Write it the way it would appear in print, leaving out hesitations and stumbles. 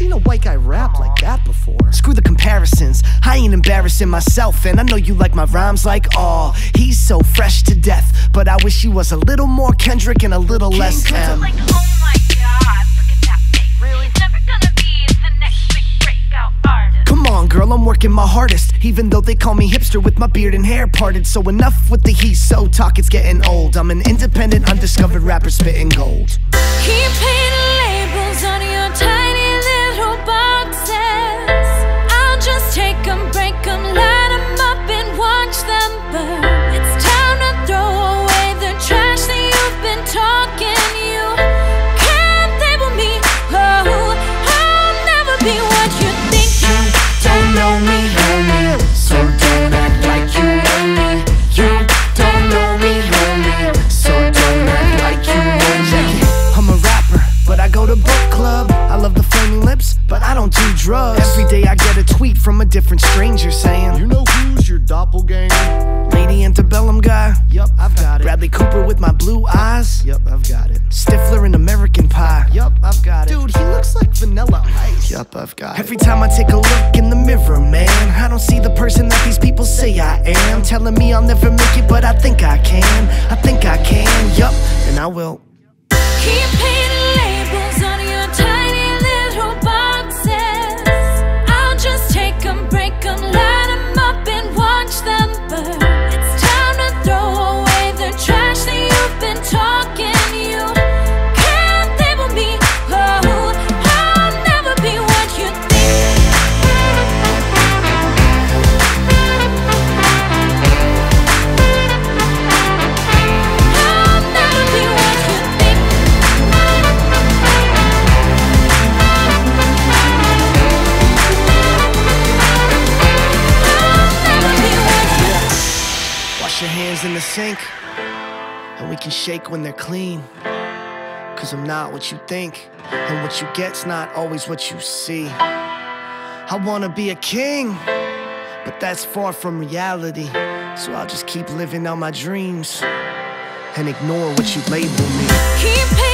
seen a white guy rap like that before. Screw the comparisons, I ain't embarrassing myself. And I know you like my rhymes like, oh, he's so fresh to death. But I wish he was a little more Kendrick and a little less M. Like, oh my God, look at that face. Really? He's never gonna be the next big breakout artist. Come on girl, I'm working my hardest. Even though they call me hipster with my beard and hair parted. So enough with the he so talk, it's getting old. I'm an independent, undiscovered rapper spitting gold. Keep painting labels on your tiny little boxes. I'll just take them, break them, light them up and watch them burn. It's time to throw away the trash that you've been talking. You can't label me, oh, I'll never be what you think. You don't know me, honey, so don't act like you know me. You don't know me, honey, so don't act like you know me. But I go to book club, I love the flaming lips, but I don't do drugs. Every day I get a tweet from a different stranger saying, you know who's your doppelganger? Lady Antebellum guy? Yup, I've got it. Bradley Cooper with my blue eyes? Yup, I've got it. Stifler in American Pie? Yup, I've got it. Dude, he looks like Vanilla Ice? Yup, I've got it. Every time I take a look in the mirror, man, I don't see the person that these people say I am. Telling me I'll never make it, but I think I can. I think I can, yup, and I will. Keep painting labels on your tiny little boxes. I'll just take them, break them, light them up and watch them burn. It's time to throw away the trash that you've been talking. You can't label me, oh, I'll never be what you think. I'll never be what you think. Your hands in the sink, and we can shake when they're clean. Cause I'm not what you think, and what you get's not always what you see. I wanna be a king, but that's far from reality. So I'll just keep living out my dreams and ignore what you label me. Keep